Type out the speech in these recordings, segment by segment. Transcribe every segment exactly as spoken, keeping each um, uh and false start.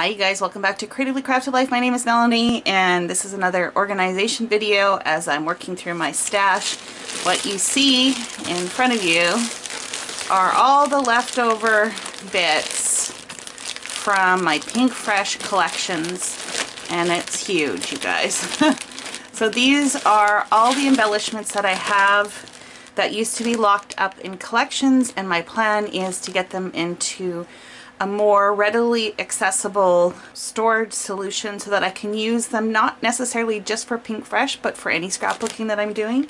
Hi you guys, welcome back to Creatively Crafted Life. My name is Melanie and this is another organization video as I'm working through my stash. What you see in front of you are all the leftover bits from my Pinkfresh collections and it's huge, you guys. So these are all the embellishments that I have that used to be locked up in collections, and my plan is to get them into a more readily accessible storage solution so that I can use them not necessarily just for Pinkfresh but for any scrapbooking that I'm doing.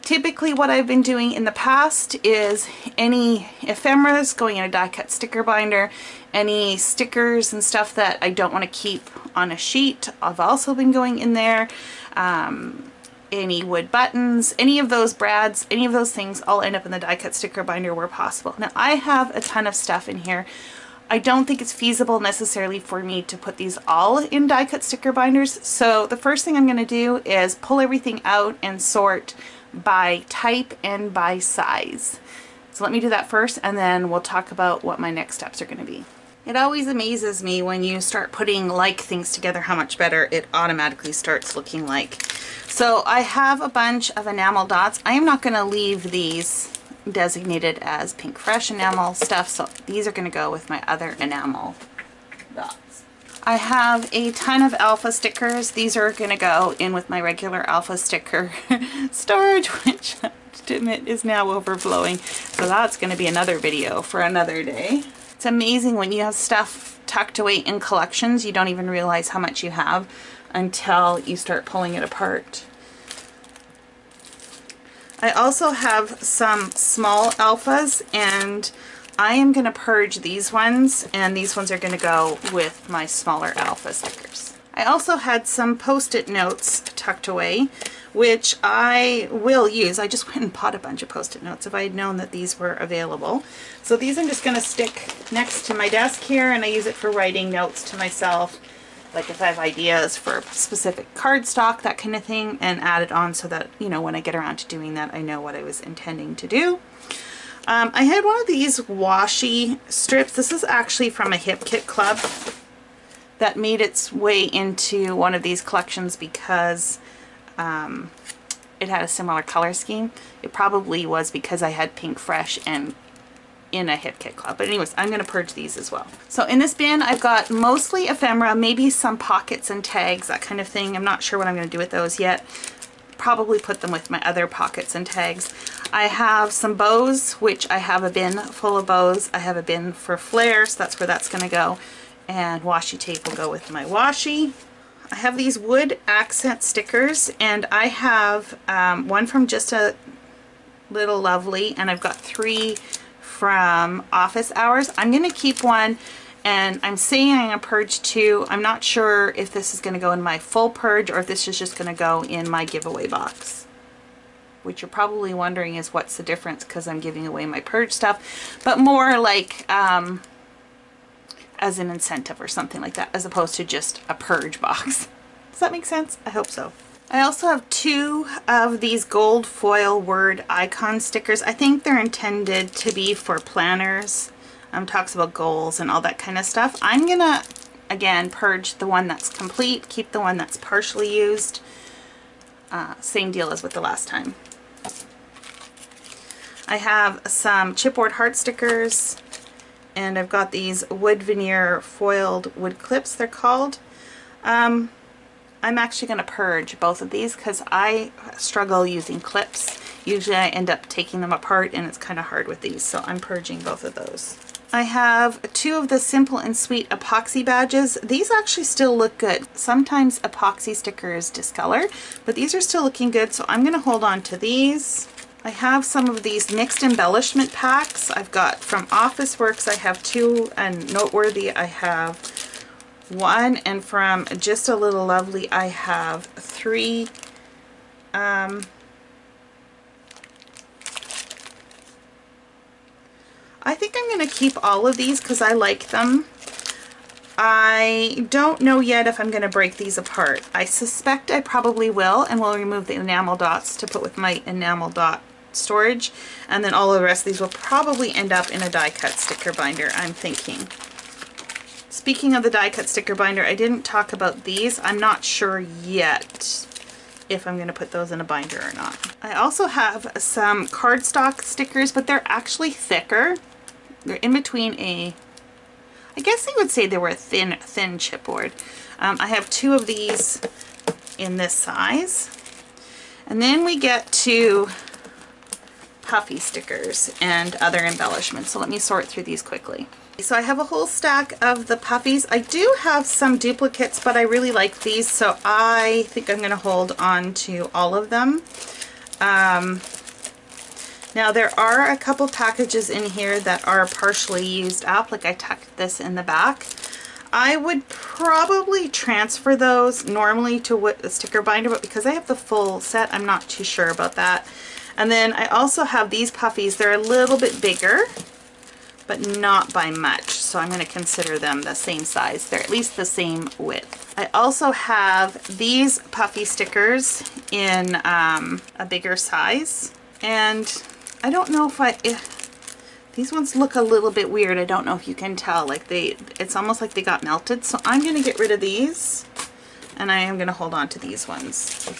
Typically what I've been doing in the past is any ephemeras going in a die cut sticker binder, any stickers and stuff that I don't want to keep on a sheet I've also been going in there, um, any wood buttons, any of those brads, any of those things all end up in the die cut sticker binder where possible. Now I have a ton of stuff in here. I don't think it's feasible necessarily for me to put these all in die cut sticker binders, so the first thing I'm going to do is pull everything out and sort by type and by size. So let me do that first and then we'll talk about what my next steps are going to be. It always amazes me when you start putting like things together how much better it automatically starts looking like. So I have a bunch of enamel dots. I am not going to leave these designated as Pinkfresh enamel stuff, so these are going to go with my other enamel dots. I have a ton of alpha stickers. These are going to go in with my regular alpha sticker storage, which I have to admit is now overflowing. So that's going to be another video for another day. It's amazing when you have stuff tucked away in collections, you don't even realize how much you have until you start pulling it apart. I also have some small alphas and I am going to purge these ones, and these ones are going to go with my smaller alpha stickers. I also had some post-it notes tucked away which I will use. I just went and bought a bunch of post-it notes if I had known that these were available. So these I'm just going to stick next to my desk here, and I use it for writing notes to myself, like if I have ideas for specific cardstock, that kind of thing, and add it on so that, you know, when I get around to doing that, I know what I was intending to do. Um, I had one of these washi strips. This is actually from a Hip Kit Club that made its way into one of these collections because um, it had a similar color scheme. It probably was because I had Pinkfresh and in a Hip Kit Club. But anyways, I'm going to purge these as well. So in this bin I've got mostly ephemera, maybe some pockets and tags, that kind of thing. I'm not sure what I'm going to do with those yet. Probably put them with my other pockets and tags. I have some bows, which I have a bin full of bows. I have a bin for flares, so that's where that's going to go. And washi tape will go with my washi. I have these wood accent stickers, and I have um, one from Just a Little Lovely, and I've got three from Office Hours. I'm going to keep one, and I'm saying I'm going to purge two. I'm not sure if this is going to go in my full purge or if this is just going to go in my giveaway box. Which you're probably wondering is what's the difference, because I'm giving away my purge stuff, but more like um, as an incentive or something like that, as opposed to just a purge box. Does that make sense? I hope so. I also have two of these gold foil word icon stickers. I think they're intended to be for planners, um, talks about goals and all that kind of stuff. I'm going to, again, purge the one that's complete, keep the one that's partially used. Uh, same deal as with the last time. I have some chipboard heart stickers, and I've got these wood veneer foiled wood clips, they're called. Um, I'm actually going to purge both of these because I struggle using clips. Usually I end up taking them apart and it's kind of hard with these, so I'm purging both of those. I have two of the Simple and Sweet epoxy badges. These actually still look good. Sometimes epoxy stickers discolor, but these are still looking good, so I'm going to hold on to these. I have some of these mixed embellishment packs. I've got from Officeworks, I have two, and Noteworthy I have one, and from Just a Little Lovely I have three. um, I think I'm going to keep all of these because I like them. I don't know yet if I'm going to break these apart. I suspect I probably will, and we'll remove the enamel dots to put with my enamel dot storage, and then all the rest of these will probably end up in a die cut sticker binder, I'm thinking. Speaking of the die cut sticker binder, I didn't talk about these. I'm not sure yet if I'm going to put those in a binder or not. I also have some cardstock stickers, but they're actually thicker. They're in between a, I guess they would say they were a thin, thin chipboard. Um, I have two of these in this size. And then we get to puffy stickers and other embellishments. So let me sort through these quickly. So I have a whole stack of the puffies. I do have some duplicates, but I really like these, so I think I'm going to hold on to all of them. Um, now there are a couple packages in here that are partially used up, like I tucked this in the back. I would probably transfer those normally to the sticker binder, but because I have the full set, I'm not too sure about that. And then I also have these puffies. They're a little bit bigger, but not by much, so I'm going to consider them the same size. They're at least the same width. I also have these puffy stickers in um, a bigger size, and I don't know if I... If These ones look a little bit weird. I don't know if you can tell. Like they, it's almost like they got melted. So I'm going to get rid of these, and I am going to hold on to these ones.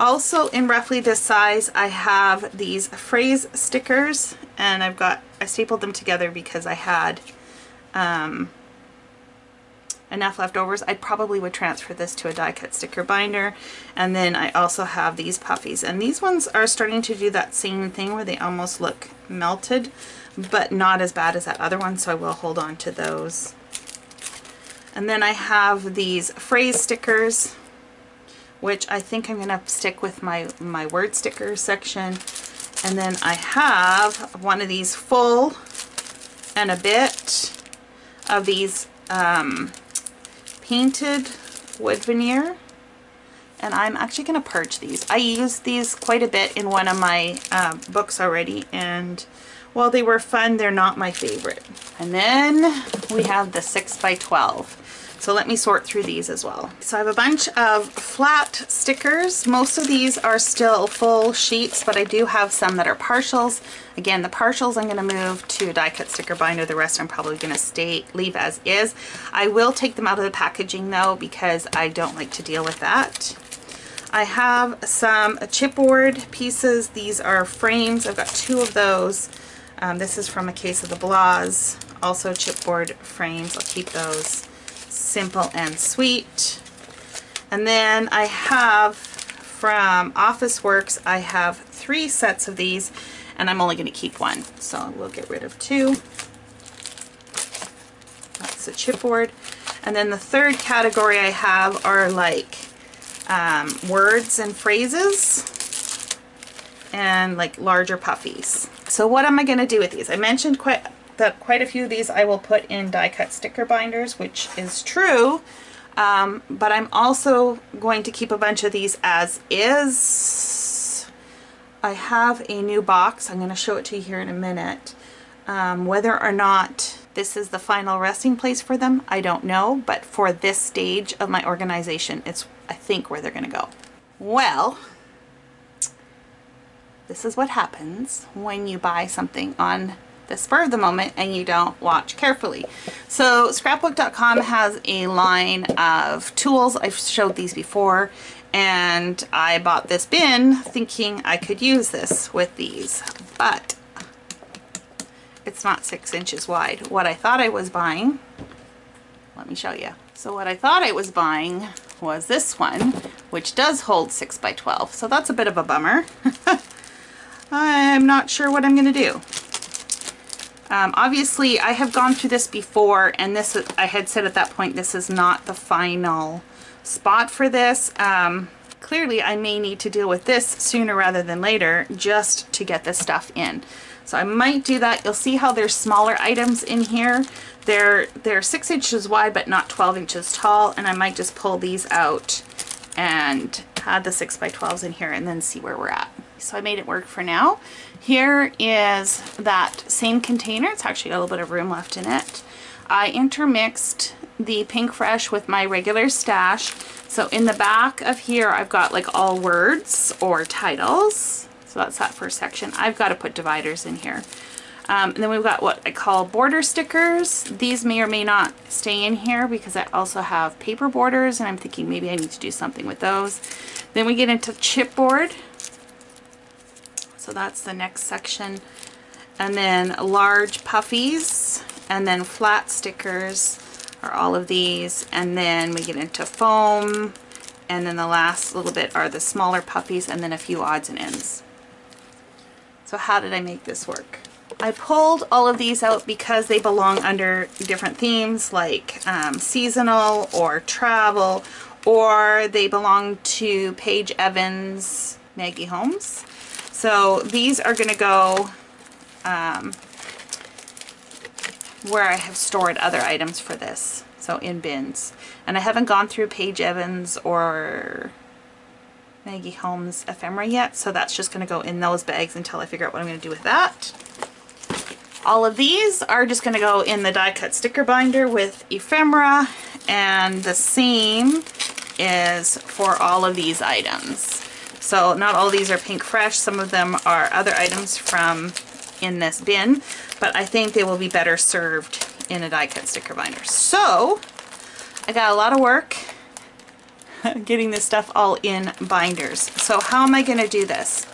Also, in roughly this size, I have these phrase stickers, and I've got I stapled them together because I had um, enough leftovers. I probably would transfer this to a die cut sticker binder. And then I also have these puffies, and these ones are starting to do that same thing where they almost look melted, but not as bad as that other one, so I will hold on to those. And then I have these phrase stickers, which I think I'm going to stick with my my word sticker section. And then I have one of these full and a bit of these um, painted wood veneer, and I'm actually going to purge these. I used these quite a bit in one of my uh, books already, and while they were fun, they're not my favorite. And then we have the six by twelve, so let me sort through these as well. So I have a bunch of flat stickers. Most of these are still full sheets, but I do have some that are partials. Again, the partials I'm going to move to a die cut sticker binder. The rest I'm probably going to stay leave as is. I will take them out of the packaging though, because I don't like to deal with that. I have some chipboard pieces. These are frames. I've got two of those. Um, this is from A Case of the Blahs. Also chipboard frames. I'll keep those. Simple and Sweet. And then I have from Officeworks, I have three sets of these. And I'm only going to keep one, so we'll get rid of two. That's the chipboard. And then the third category I have are like um, words and phrases and like larger puffies. So what am I going to do with these? I mentioned quite that quite a few of these I will put in die cut sticker binders, which is true, um, but I'm also going to keep a bunch of these as is. I have a new box. I'm going to show it to you here in a minute. Um, whether or not this is the final resting place for them, I don't know, but for this stage of my organization, it's, I think, where they're going to go. Well, this is what happens when you buy something on the spur of the moment and you don't watch carefully. So scrapbook dot com has a line of tools. I've showed these before. And I bought this bin thinking I could use this with these, but it's not six inches wide. What I thought I was buying, let me show you. So what I thought I was buying was this one, which does hold six by twelve. So that's a bit of a bummer. I'm not sure what I'm going to do. Um, obviously, I have gone through this before, and this I had said at that point, this is not the final spot for this. Um, clearly I may need to deal with this sooner rather than later just to get this stuff in. So I might do that. You'll see how there's smaller items in here. They're, they're six inches wide but not twelve inches tall, and I might just pull these out and add the six by twelves in here and then see where we're at. So I made it work for now. Here is that same container. It's actually got a little bit of room left in it. I intermixed the Pinkfresh with my regular stash. So in the back of here, I've got like all words or titles. So that's that first section. I've got to put dividers in here. Um, and then we've got what I call border stickers. These may or may not stay in here because I also have paper borders, and I'm thinking maybe I need to do something with those. Then we get into chipboard. So that's the next section. And then large puffies, and then flat stickers are all of these. And then we get into foam, and then the last little bit are the smaller puffies, and then a few odds and ends. So how did I make this work? I pulled all of these out because they belong under different themes, like um, seasonal or travel, or they belong to Paige Evans, Maggie Holmes. So these are going to go um, where I have stored other items for this, so in bins. And I haven't gone through Paige Evans or Maggie Holmes ephemera yet, so that's just going to go in those bags until I figure out what I'm going to do with that. All of these are just going to go in the die-cut sticker binder with ephemera, and the same is for all of these items. So not all of these are Pinkfresh, some of them are other items from in this bin, but I think they will be better served in a die-cut sticker binder. So I got a lot of work getting this stuff all in binders. So how am I going to do this?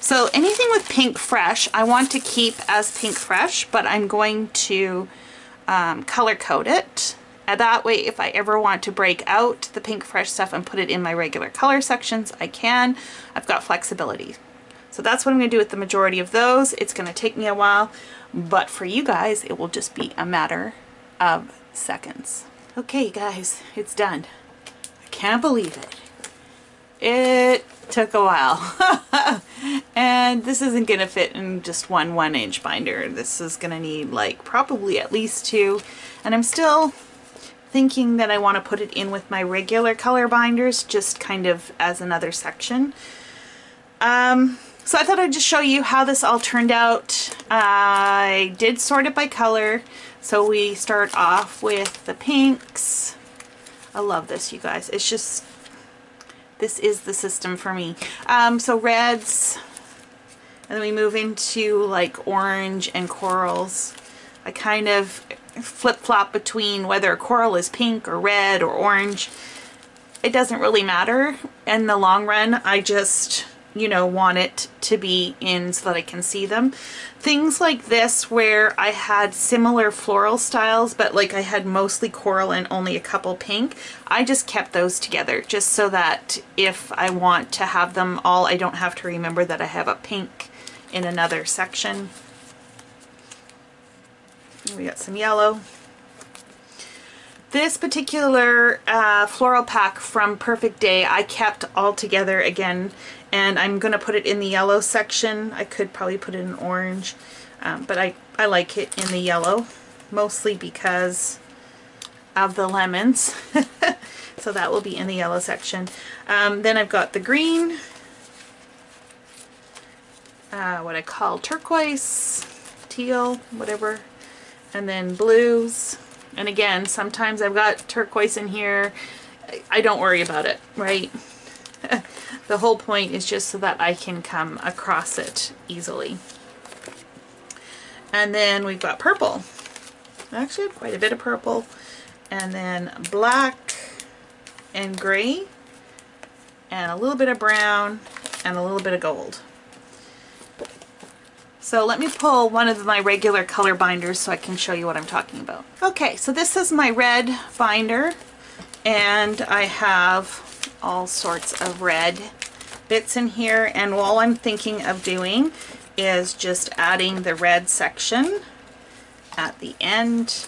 So anything with Pinkfresh, I want to keep as Pinkfresh, but I'm going to um, color code it. And that way, if I ever want to break out the Pinkfresh stuff and put it in my regular color sections, I can. I've got flexibility. So that's what I'm going to do with the majority of those. It's going to take me a while, but for you guys, it will just be a matter of seconds. Okay, you guys, it's done. I can't believe it. It took a while. And this isn't going to fit in just one one inch binder. This is going to need like probably at least two. And I'm still thinking that I want to put it in with my regular color binders, just kind of as another section. Um, so I thought I'd just show you how this all turned out. I did sort it by color. So we start off with the pinks. I love this, you guys. It's just, this is the system for me. Um, so reds, and then we move into like orange and corals. I kind of flip-flop between whether a coral is pink or red or orange. It doesn't really matter in the long run. I just, you know, want it to be in so that I can see them. Things like this where I had similar floral styles, but like I had mostly coral and only a couple pink, I just kept those together just so that if I want to have them all, I don't have to remember that I have a pink in another section. We got some yellow. This particular uh, floral pack from Perfect Day, I kept all together again, and I'm going to put it in the yellow section. I could probably put it in orange, um, but I, I like it in the yellow, mostly because of the lemons. So that will be in the yellow section. Um, then I've got the green, uh, what I call turquoise, teal, whatever, and then blues. And again, sometimes I've got turquoise in here. I don't worry about it, right? The whole point is just so that I can come across it easily. And then we've got purple. I actually have quite a bit of purple. And then black and gray and a little bit of brown and a little bit of gold. So let me pull one of my regular color binders so I can show you what I'm talking about. Okay, so this is my red binder, and I have all sorts of red bits in here, and all I'm thinking of doing is just adding the red section at the end.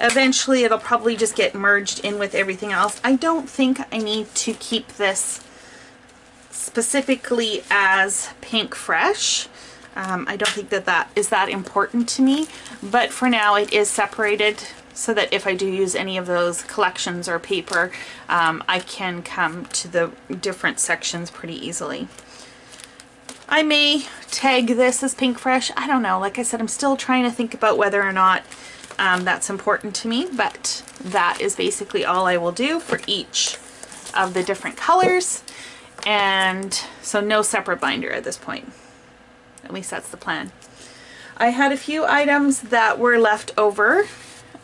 Eventually it'll probably just get merged in with everything else. I don't think I need to keep this specifically as Pinkfresh. Um, I don't think that that is that important to me, but for now it is separated so that if I do use any of those collections or paper, um, I can come to the different sections pretty easily. I may tag this as Pinkfresh. I don't know. Like I said, I'm still trying to think about whether or not um, that's important to me, but that is basically all I will do for each of the different colors. And so no separate binder at this point. At least that's the plan. I had a few items that were left over.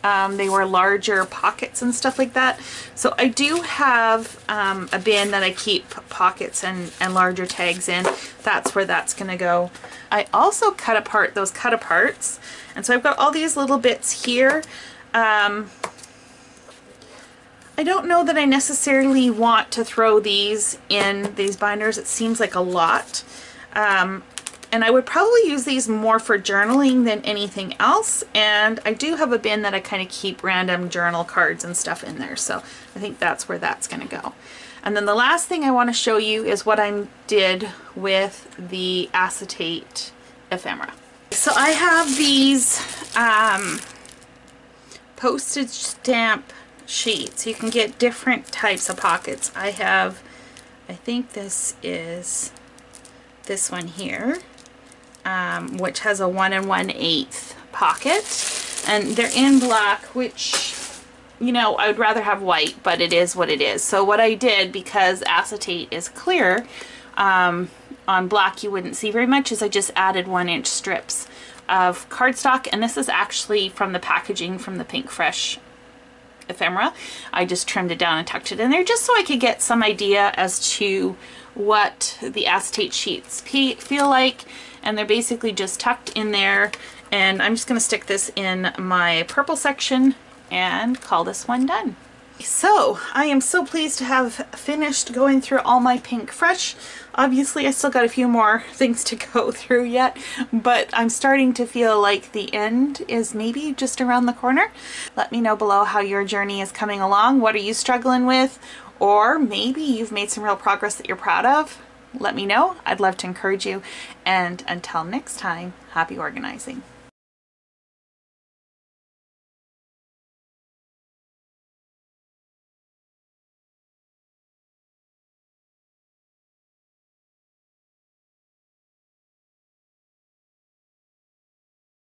Um, they were larger pockets and stuff like that. So I do have um, a bin that I keep pockets and, and larger tags in. That's where that's going to go. I also cut apart those cut aparts. And so I've got all these little bits here. Um, I don't know that I necessarily want to throw these in these binders. It seems like a lot. Um, And I would probably use these more for journaling than anything else. And I do have a bin that I kind of keep random journal cards and stuff in there. So I think that's where that's going to go. And then the last thing I want to show you is what I did with the acetate ephemera. So I have these um, postage stamp sheets. You can get different types of pockets. I have, I think this is this one here. Um, which has a one and one eighth pocket, and they're in black, which, you know, I would rather have white, but it is what it is. So what I did, because acetate is clear, um, on black you wouldn't see very much, is I just added one inch strips of cardstock, and this is actually from the packaging from the Pinkfresh ephemera. I just trimmed it down and tucked it in there just so I could get some idea as to what the acetate sheets feel like. And they're basically just tucked in there, and I'm just going to stick this in my purple section and call this one done. So I am so pleased to have finished going through all my Pinkfresh. Obviously I still got a few more things to go through yet, but I'm starting to feel like the end is maybe just around the corner. Let me know below how your journey is coming along. What are you struggling with? Or maybe you've made some real progress that you're proud of. Let me know. I'd love to encourage you. And until next time, happy organizing.